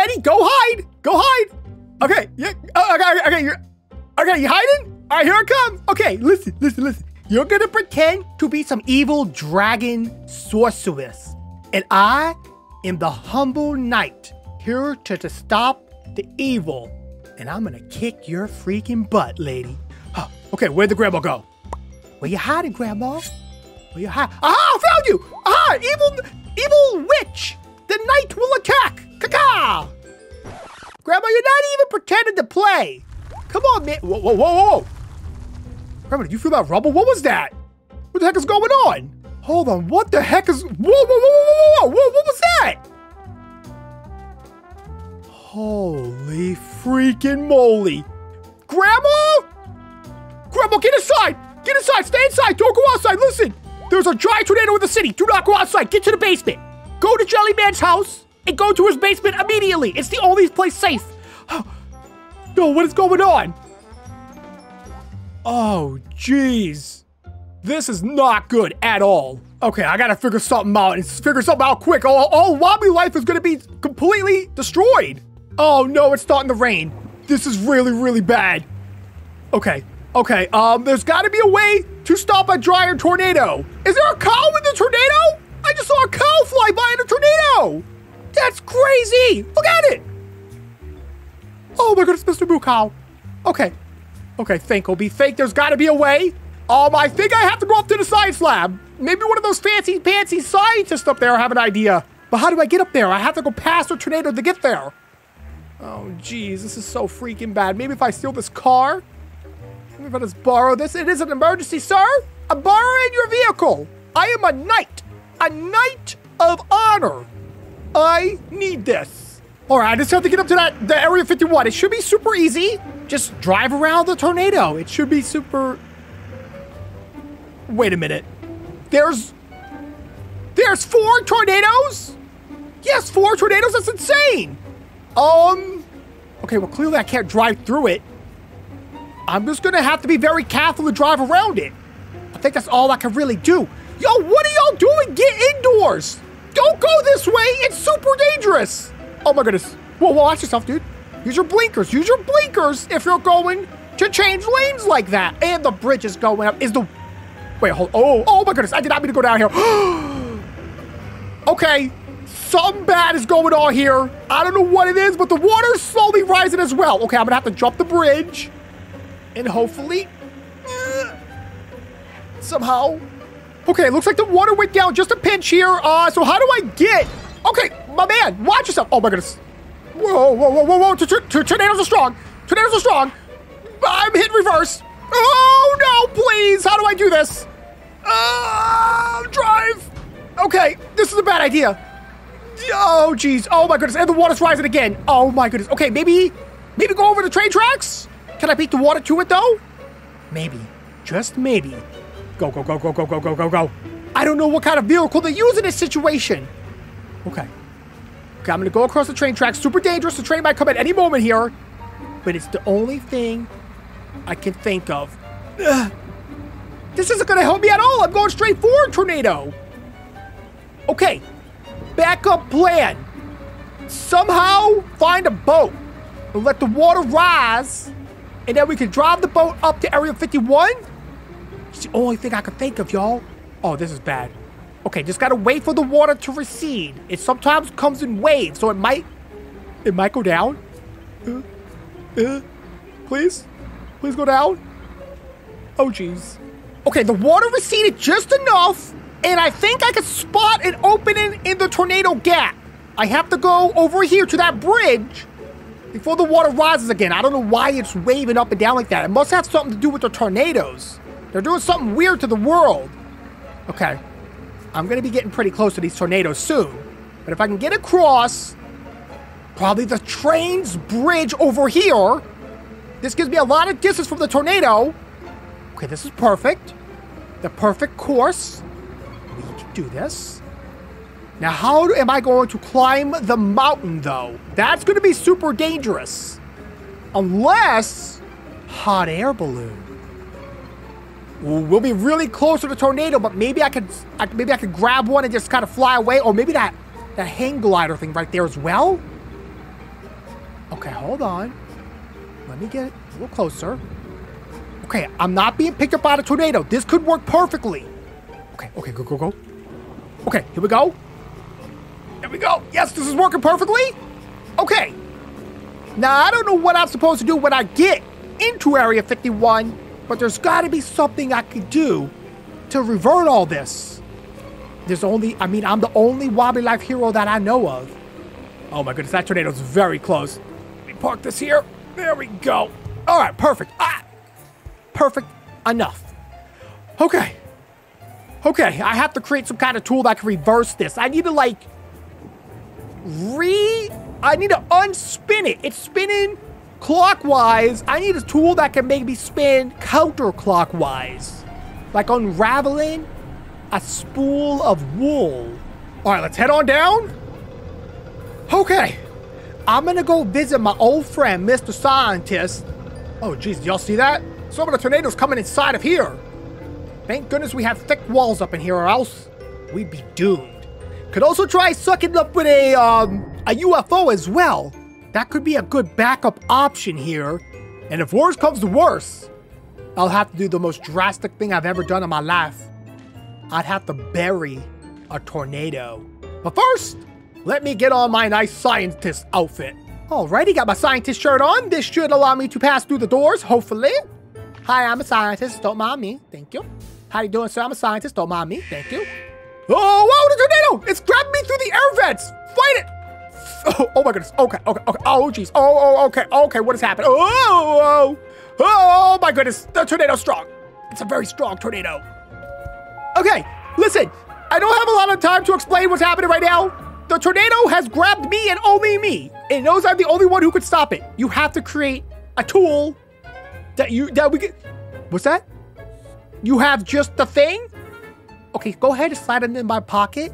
already? Go hide! Go hide! Okay, yeah, okay, you hiding? All right, here I come. Okay, listen. You're gonna pretend to be some evil dragon sorceress. And I am the humble knight here to stop the evil. And I'm gonna kick your freaking butt, lady. Okay, where'd the grandma go? Where you hiding, grandma? Where you hiding? Aha, I found you! Aha, evil witch! The knight will attack! Caca! Grandma, you're not even pretending to play. Come on, man. Whoa. Grandma, did you feel that rubble? What was that? What the heck is going on? Hold on, what the heck is... Whoa, what was that? Holy freaking moly. Grandma? Grandma, get inside. Get inside, stay inside. Don't go outside, listen. There's a giant tornado in the city. Do not go outside, get to the basement. Go to Jellyman's house and go to his basement immediately. It's the only place safe. No, what is going on? Oh, jeez. This is not good at all. Okay, I gotta figure something out and figure something out quick. All Wobbly Life is gonna be completely destroyed. Oh no, it's starting to rain. This is really, really bad. Okay, there's gotta be a way to stop a dryer tornado. Is there a cow in the tornado? I just saw a cow fly by in a tornado. That's crazy, look at it. Oh my goodness, Mr. Moo Cow. Okay, think, there's gotta be a way. I think I have to go up to the science lab. Maybe one of those fancy pantsy scientists up there have an idea. But how do I get up there? I have to go past the tornado to get there. Oh, geez, this is so freaking bad. Maybe if I steal this car, maybe if I just borrow this. It is an emergency, sir. I'm borrowing your vehicle. I am a knight of honor. I need this. All right, I just have to get up to the Area 51. It should be super easy. Just drive around the tornado. It should be super... Wait a minute. There's 4 tornadoes? Yes, 4 tornadoes, that's insane. Okay, well clearly I can't drive through it. I'm just gonna have to be very careful to drive around it. I think that's all I can really do. Yo, what are y'all doing? Get indoors. Don't go this way, it's super dangerous. Oh my goodness. Whoa, watch yourself, dude. Use your blinkers if you're going to change lanes like that. And the bridge is going up. Wait, hold on. Oh my goodness, I did not mean to go down here. Okay, something bad is going on here. I don't know what it is, but the water's slowly rising as well. Okay, I'm gonna have to jump the bridge and hopefully somehow. Okay, it looks like the water went down just a pinch here. So how do I get? Okay, my man, watch yourself. Oh my goodness. Whoa. Tornadoes are strong. I'm hitting reverse. Oh no, please, how do I do this? Drive. Okay, this is a bad idea. Oh geez, oh my goodness, and the water's rising again. Oh my goodness, okay, maybe go over the train tracks? Can I beat the water to it though? Maybe, just maybe. Go. I don't know what kind of vehicle they use in this situation. Okay, I'm gonna go across the train tracks, super dangerous, the train might come at any moment here, but it's the only thing I can think of. Ugh. This isn't gonna help me at all. I'm going straight forward, tornado. Okay, backup plan. Somehow find a boat and let the water rise, and then we can drive the boat up to Area 51. It's the only thing I can think of, y'all. Oh, this is bad. Okay, just gotta wait for the water to recede. It sometimes comes in waves, so it might go down. Please go down. Oh, jeez. Okay, the water receded just enough, and I think I could spot an opening in the tornado gap. I have to go over here to that bridge before the water rises again. I don't know why it's waving up and down like that. It must have something to do with the tornadoes. They're doing something weird to the world. Okay, I'm gonna be getting pretty close to these tornadoes soon, but if I can get across, probably the train's bridge over here. This gives me a lot of distance from the tornado. Okay, this is perfect. The perfect course. We can do this. Now, how am I going to climb the mountain, though? That's going to be super dangerous. Unless... hot air balloon. We'll be really close to the tornado, but maybe I could grab one and just kind of fly away. Or maybe that hang glider thing right there as well. Okay, hold on. Let me get it a little closer. Okay, I'm not being picked up by the tornado. This could work perfectly. Okay, okay, go, go, go. Okay, here we go. There we go. Yes, this is working perfectly. Okay. Now, I don't know what I'm supposed to do when I get into Area 51, but there's got to be something I could do to revert all this. There's only, I mean, I'm the only Wobbly Life hero that I know of. Oh my goodness, that tornado's very close. Let me park this here. There we go. All right, perfect. Ah, perfect enough. Okay. Okay, I have to create some kind of tool that can reverse this. I need to, like, I need to unspin it. It's spinning clockwise. I need a tool that can make me spin counterclockwise. Like unraveling a spool of wool. All right, let's head on down. Okay. I'm gonna go visit my old friend, Mr. Scientist. Oh, geez, did y'all see that? Some of the tornadoes coming inside of here. Thank goodness we have thick walls up in here, or else we'd be doomed. Could also try sucking up with a UFO as well. That could be a good backup option here. And if worse comes to worse, I'll have to do the most drastic thing I've ever done in my life. I'd have to bury a tornado. But first, let me get on my nice scientist outfit. Alrighty, got my scientist shirt on. This should allow me to pass through the doors, hopefully. Hi, I'm a scientist. Don't mind me. Thank you. How you doing, sir? I'm a scientist. Don't mind me. Thank you. Oh, whoa, the tornado! It's grabbing me through the air vents! Fight it! Oh my goodness. Okay, okay, okay. Oh, jeez. Oh, okay, okay. What has happened? Oh, oh, oh, my goodness. The tornado's strong. It's a very strong tornado. Okay, listen. I don't have a lot of time to explain what's happening right now. The tornado has grabbed me and only me. It knows I'm the only one who could stop it. You have to create a tool that we can... What's that? You have just the thing? Okay, go ahead and slide it in my pocket.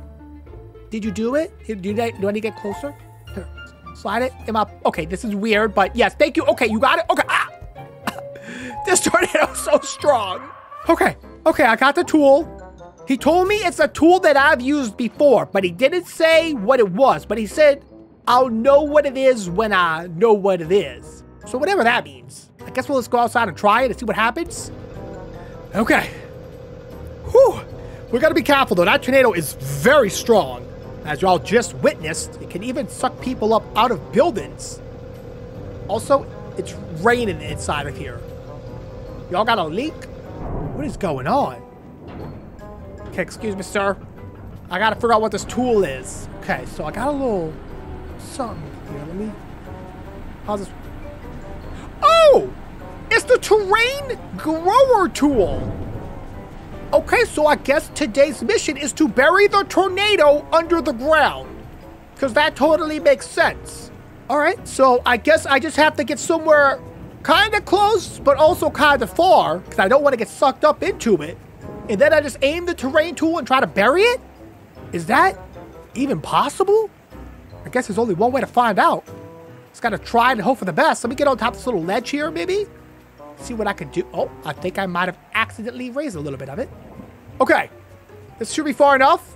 Did you do it? Do I need to get closer? Here, slide it in my... Okay, this is weird, but yes, thank you. Okay, you got it? Okay, ah! This tornado's so strong. Okay, okay, I got the tool. He told me it's a tool that I've used before, but he didn't say what it was, but he said, I'll know what it is when I know what it is. So whatever that means. I guess we'll just go outside and try it and see what happens. Okay. Whew. We gotta be careful though. That tornado is very strong. As y'all just witnessed, it can even suck people up out of buildings. Also, it's raining inside of here. Y'all got a leak? What is going on? Okay, excuse me, sir. I gotta figure out what this tool is. Okay, so I got a little something here. Let me... How's this... Oh! It's the terrain grower tool! Okay, so I guess today's mission is to bury the tornado under the ground. Because that totally makes sense. Alright, so I guess I just have to get somewhere kind of close, but also kind of far. Because I don't want to get sucked up into it. And then I just aim the terrain tool and try to bury it? Is that even possible? I guess there's only one way to find out. Just gotta try and hope for the best. Let me get on top of this little ledge here, maybe. See what I can do. Oh, I think I might have accidentally raised a little bit of it. Okay. This should be far enough.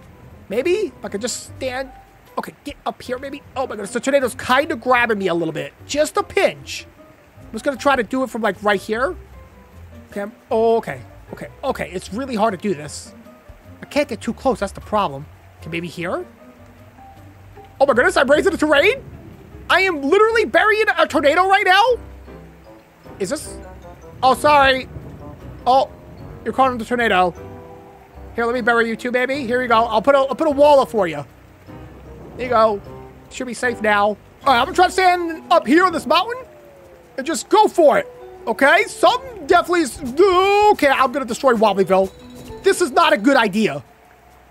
Maybe if I could just stand. Okay, get up here maybe. Oh my goodness, the tornado's kind of grabbing me a little bit. Just a pinch. I'm just going to try to do it from like right here. Okay. Oh, okay. Okay. Okay. It's really hard to do this. I can't get too close. That's the problem. Okay, maybe here. Oh my goodness, I'm raising the terrain. I am literally burying a tornado right now. Is this... Oh, sorry. Oh, you're calling the tornado. Here, let me bury you too, baby. Here you go. I'll put a wall up for you. There you go. Should be safe now. All right, I'm gonna try to stand up here on this mountain and just go for it. Okay, something definitely is... Okay, I'm gonna destroy Wobblyville. This is not a good idea.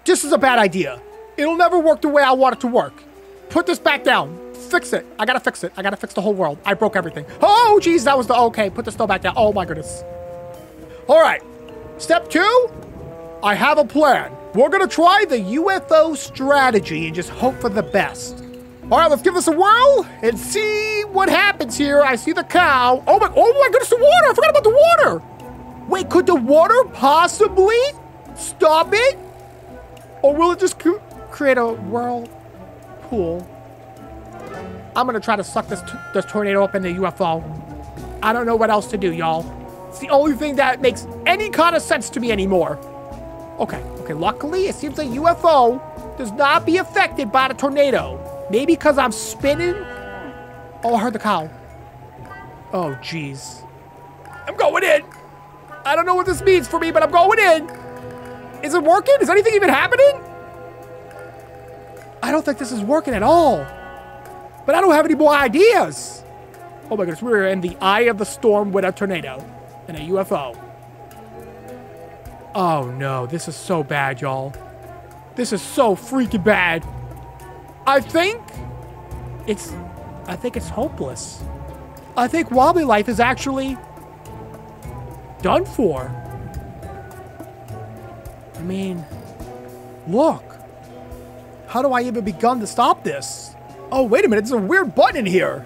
This is a bad idea. It'll never work the way I want it to work. Put this back down. Fix it. I gotta fix it. I gotta fix the whole world. I broke everything. Oh, geez, that was the... Okay, put the snow back down. Oh, my goodness. All right. Step two, I have a plan. We're gonna try the UFO strategy and just hope for the best. All right, let's give this a whirl and see what happens here. I see the cow. Oh my goodness, the water. I forgot about the water. Wait, could the water possibly stop it? Or will it just create a whirlpool? I'm going to try to suck this tornado up in the UFO. I don't know what else to do, y'all. It's the only thing that makes any kind of sense to me anymore. Okay, okay, luckily it seems like UFO does not be affected by the tornado. Maybe because I'm spinning. Oh, I heard the cow. Oh, jeez. I'm going in. I don't know what this means for me, but I'm going in. Is it working? Is anything even happening? I don't think this is working at all. But I don't have any more ideas. Oh my goodness, we're in the eye of the storm with a tornado and a UFO. Oh no, this is so bad, y'all. This is so freaking bad. I think it's hopeless. I think Wobbly Life is actually done for. I mean, look. How do I even begin to stop this? Oh, wait a minute, there's a weird button in here.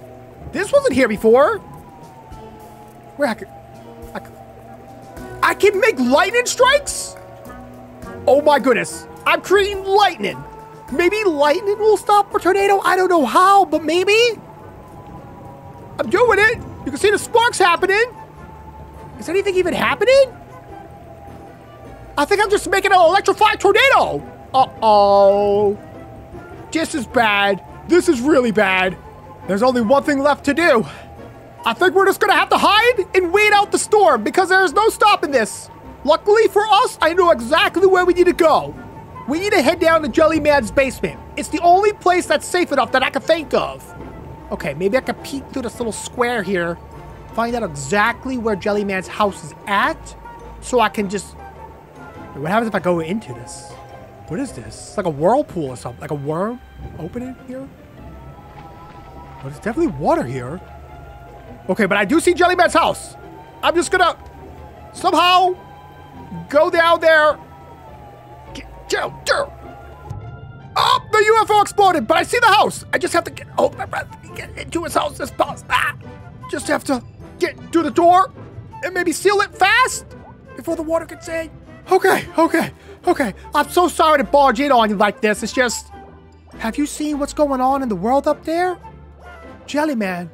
This wasn't here before. Where I can make lightning strikes? Oh my goodness, I'm creating lightning. Maybe lightning will stop a tornado? I don't know how, but maybe? I'm doing it. You can see the sparks happening. Is anything even happening? I think I'm just making an electrified tornado. Uh-oh. This is bad. This is really bad. There's only one thing left to do. I think we're just gonna have to hide and wait out the storm because there's no stopping this. Luckily for us, I know exactly where we need to go. We need to head down to Jellyman's basement. It's the only place that's safe enough that I can think of. Okay, maybe I can peek through this little square here, find out exactly where Jellyman's house is at, so I can just... What happens if I go into this? What is this? It's like a whirlpool or something, like a worm opening here? Well, there's definitely water here. Okay, but I do see Jellyman's house. I'm just gonna somehow go down there. Oh, the UFO exploded, but I see the house. I just have to hold my breath and get into his house as possible. Ah, just have to get through the door and maybe seal it fast before the water gets in. Okay, okay, okay. I'm so sorry to barge in on you like this. It's just, have you seen what's going on in the world up there? Jellyman,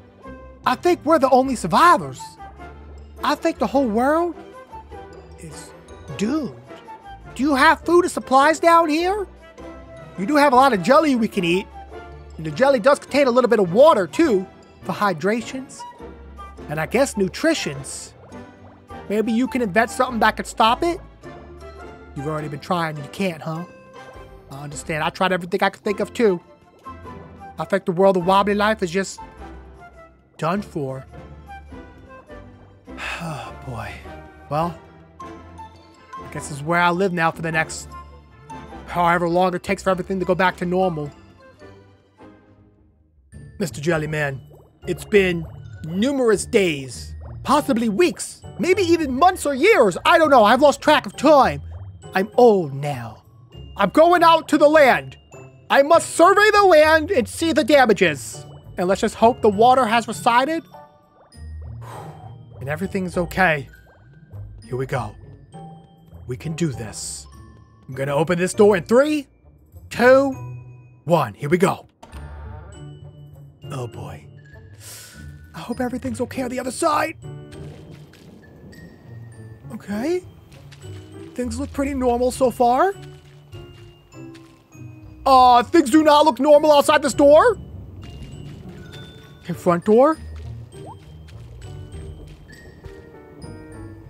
I think we're the only survivors. I think the whole world is doomed. Do you have food and supplies down here? We do have a lot of jelly we can eat. And the jelly does contain a little bit of water too, for hydrations. And I guess nutritions. Maybe you can invent something that could stop it? You've already been trying and you can't, huh? I understand, I tried everything I could think of too. I think the world of Wobbly Life is just done for. Oh boy. Well, I guess this is where I live now for the next however long it takes for everything to go back to normal. Mr. Jellyman, it's been numerous days, possibly weeks, maybe even months or years. I don't know, I've lost track of time. I'm old now. I'm going out to the land. I must survey the land and see the damages. And let's just hope the water has receded and everything's okay. Here we go. We can do this. I'm gonna open this door in 3, 2, 1. Here we go. Oh boy. I hope everything's okay on the other side. Okay. Things look pretty normal so far. Things do not look normal outside this door. Okay, front door.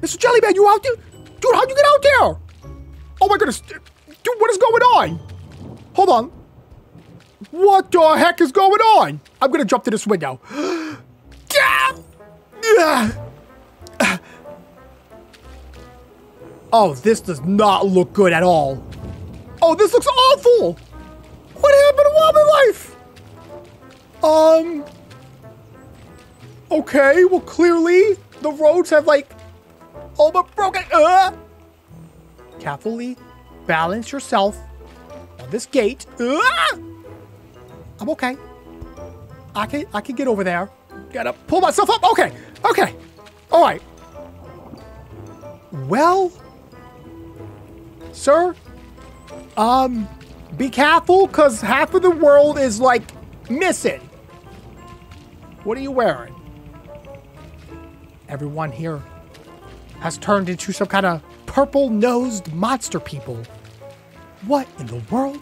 Mr. Jellyman, you out there? Dude, how'd you get out there? Oh my goodness. Dude, what is going on? Hold on. What the heck is going on? I'm gonna jump to this window. Oh, this does not look good at all. Oh, this looks awful! What happened to Wobbly Life? Okay, well clearly the roads have like all but broken. Carefully balance yourself on this gate. I'm okay. I can get over there. Gotta pull myself up. Okay, okay, all right. Well, sir. Be careful, cause half of the world is like missing. What are you wearing? Everyone here has turned into some kind of purple-nosed monster people. What in the world?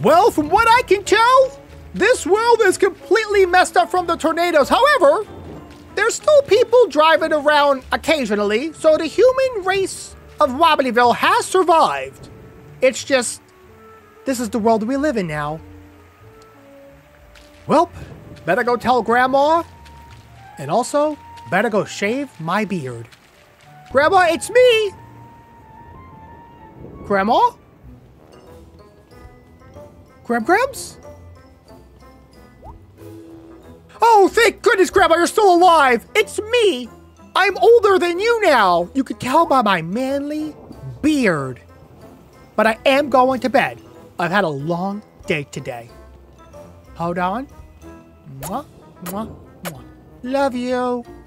Well, from what I can tell, this world is completely messed up from the tornadoes. However, there's still people driving around occasionally, so the human race of Wobblyville has survived. It's just, this is the world we live in now. Well, better go tell Grandma, and also, better go shave my beard. Grandma, it's me! Grandma? Grams? Oh, thank goodness, Grandma, you're still alive! It's me! I'm older than you now! You can tell by my manly beard. But I am going to bed. I've had a long day today. Hold on. Mwah, mwah, mwah. Love you.